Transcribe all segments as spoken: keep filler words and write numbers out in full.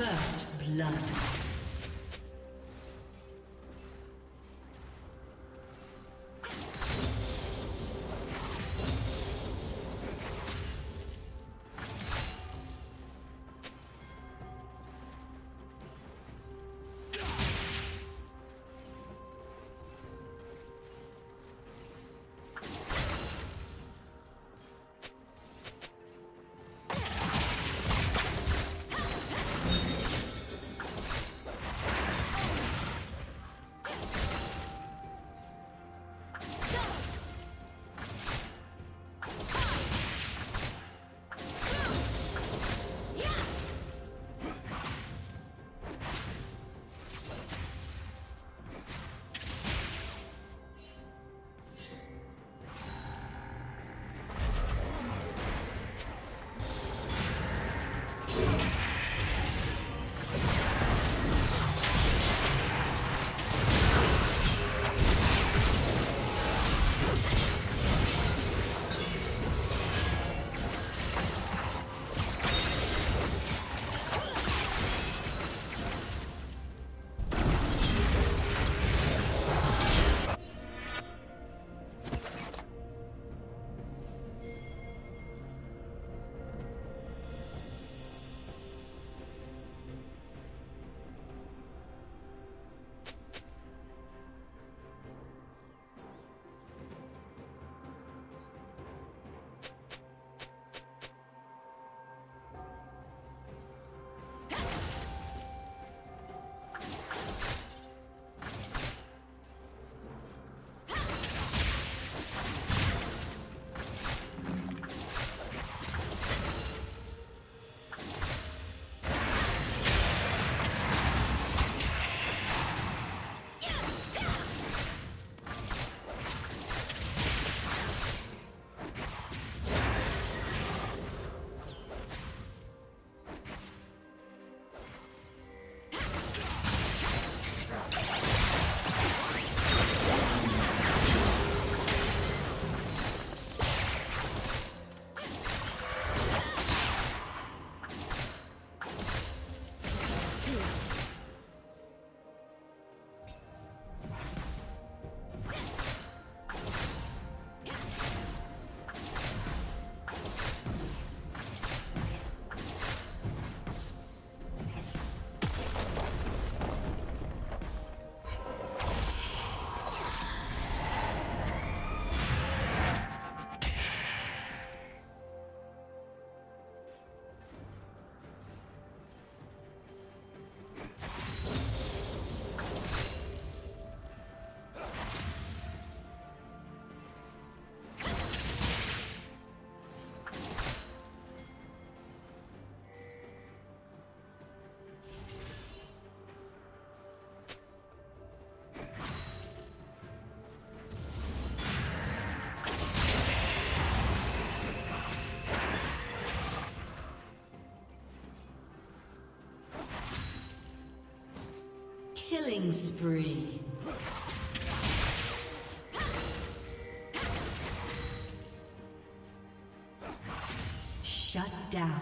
First blood. Killing spree. Shut down.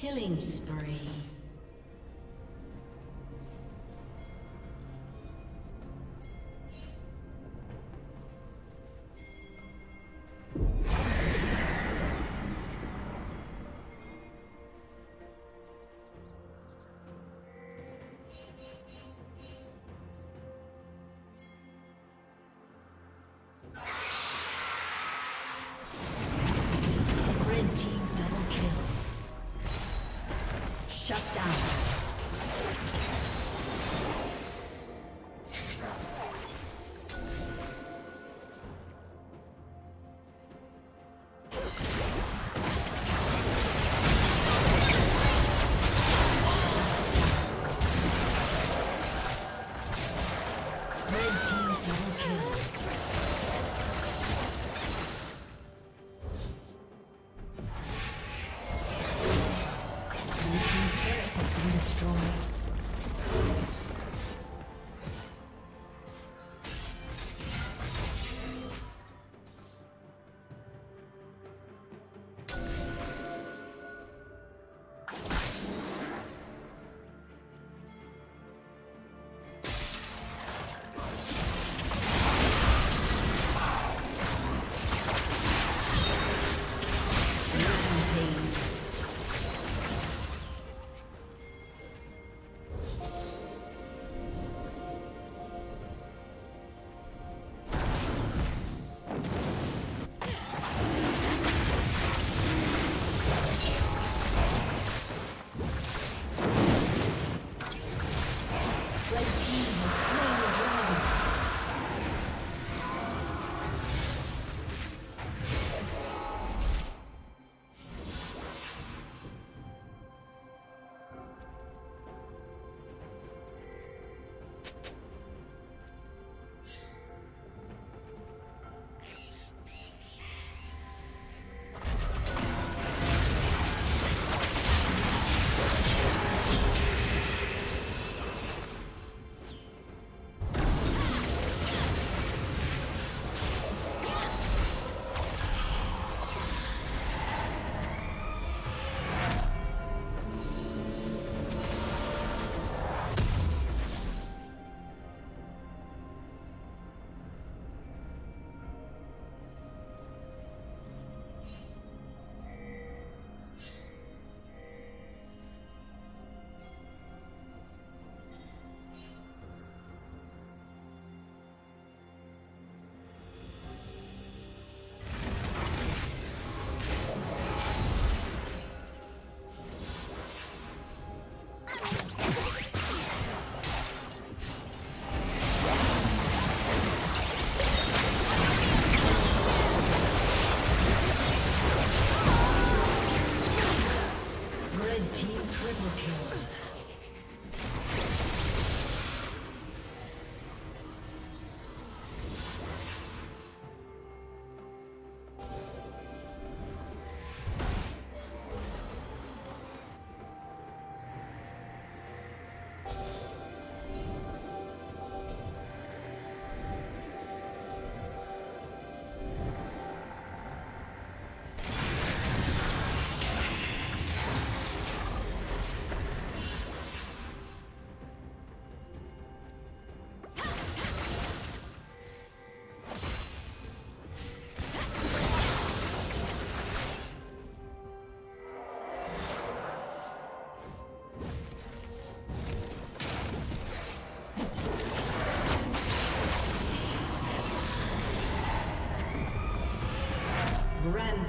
Killing spree. Shut down.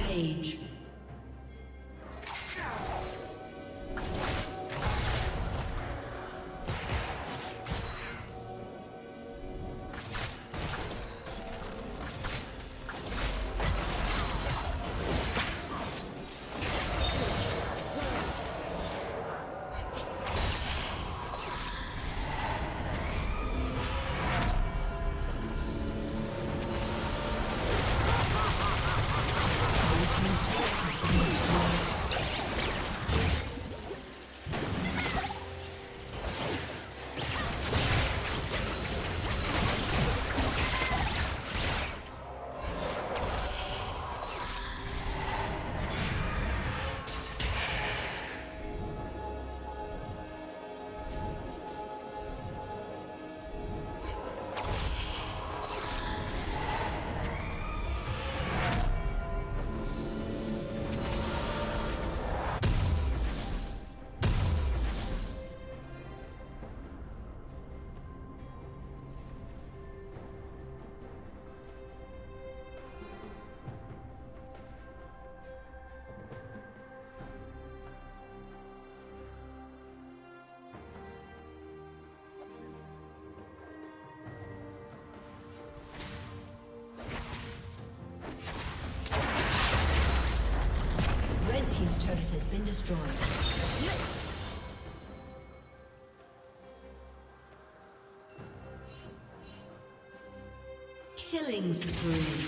Page. Thank you. destroyed. Killing spree.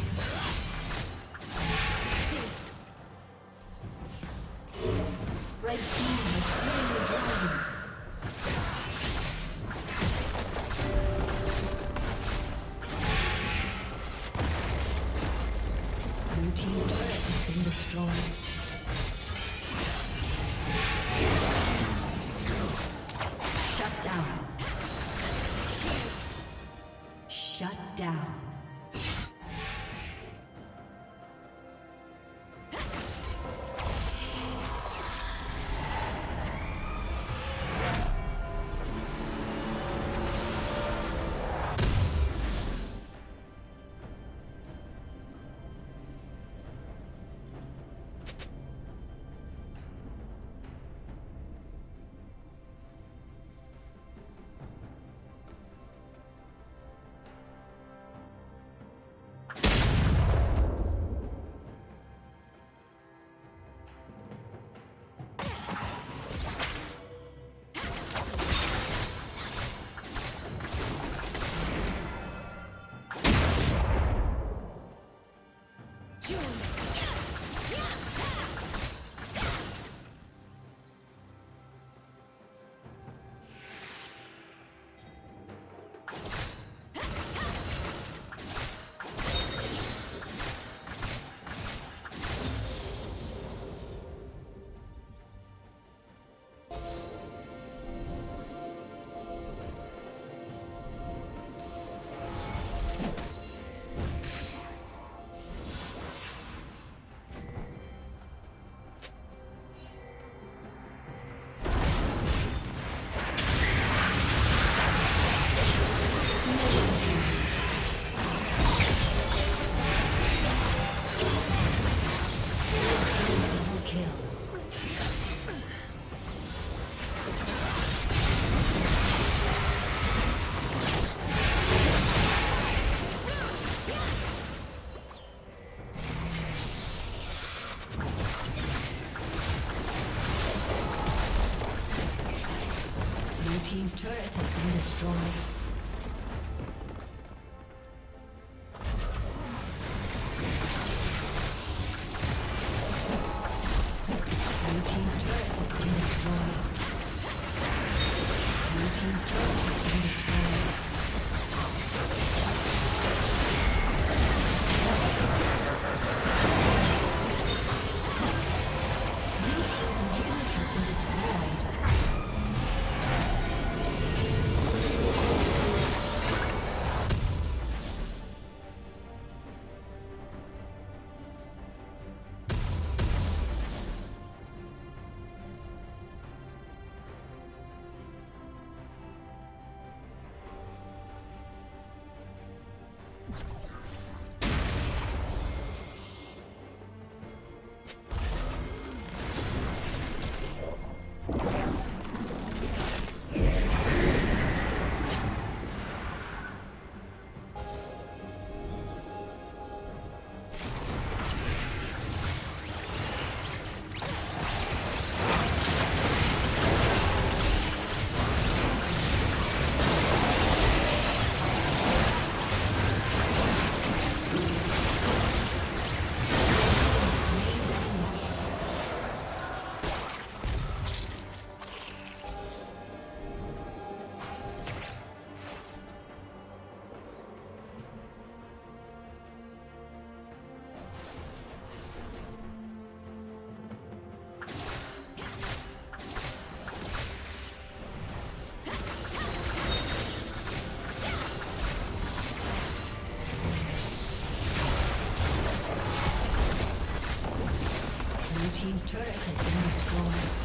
Red team has slain the dragon. Blue team's turret has been destroyed. Team's turret has been destroyed. Thank you. turret has been destroyed.